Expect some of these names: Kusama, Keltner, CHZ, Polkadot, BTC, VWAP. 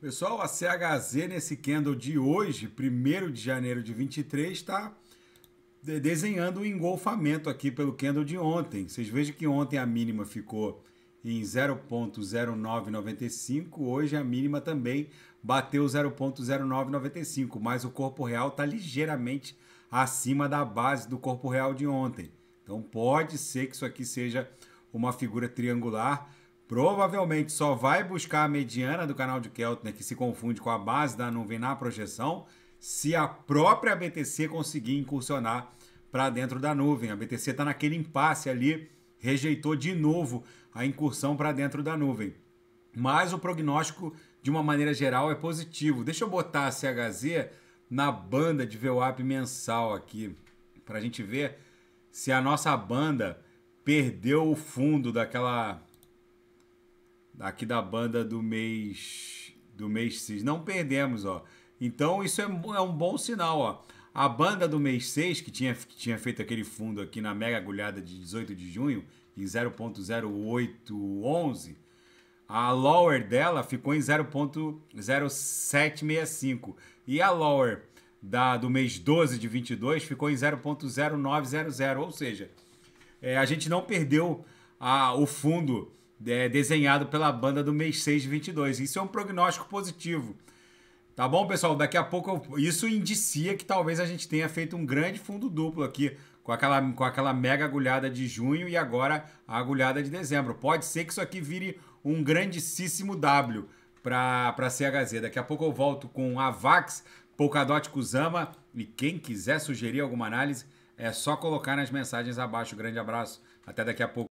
Pessoal, a CHZ nesse candle de hoje, 1º de janeiro de 23, está desenhando um engolfamento aqui pelo candle de ontem. Vocês vejam que ontem a mínima ficou em 0,0995, hoje a mínima também bateu 0,0995, mas o corpo real está ligeiramente acima da base do corpo real de ontem. Então pode ser que isso aqui seja uma figura triangular. Provavelmente só vai buscar a mediana do canal de Keltner, que se confunde com a base da nuvem na projeção, se a própria BTC conseguir incursionar para dentro da nuvem. A BTC está naquele impasse ali, rejeitou de novo a incursão para dentro da nuvem. Mas o prognóstico, de uma maneira geral, é positivo. Deixa eu botar a CHZ na banda de VWAP mensal aqui, para a gente ver se a nossa banda perdeu o fundo daquela... aqui da banda do mês CIS, não perdemos, ó. Então isso é um bom sinal, ó. A banda do mês 6, que tinha feito aquele fundo aqui na mega agulhada de 18 de junho, em 0,0811, a lower dela ficou em 0,0765. E a lower do mês 12 de 22 ficou em 0,0900, ou seja, a gente não perdeu o fundo desenhado pela banda do mês 6 de 22. Isso é um prognóstico positivo. Tá bom, pessoal? Daqui a pouco isso indicia que talvez a gente tenha feito um grande fundo duplo aqui com aquela mega agulhada de junho e agora a agulhada de dezembro. Pode ser que isso aqui vire um grandíssimo W para CHZ. Daqui a pouco eu volto com a VAX, Polkadot, Kusama, e quem quiser sugerir alguma análise é só colocar nas mensagens abaixo. Grande abraço. Até daqui a pouco.